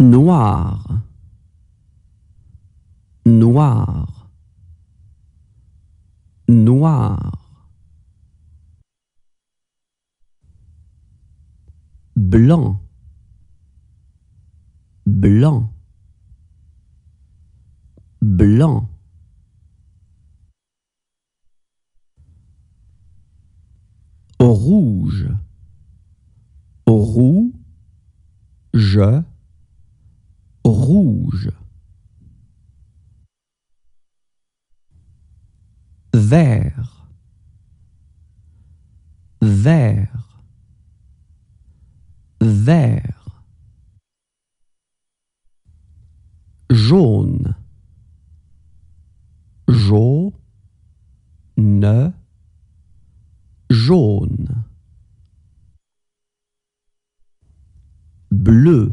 Noir, noir, noir. Blanc, blanc, blanc. Rouge, rouge, rouge. Vert, vert, vert. Jaune, jaune, jaune. Bleu,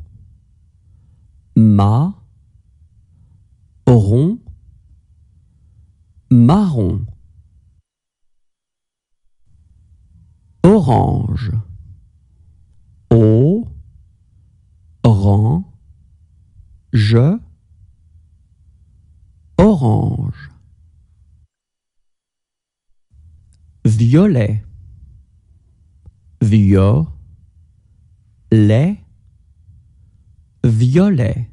marron, marron. Orange, orange, orange. Violet, violet, violet.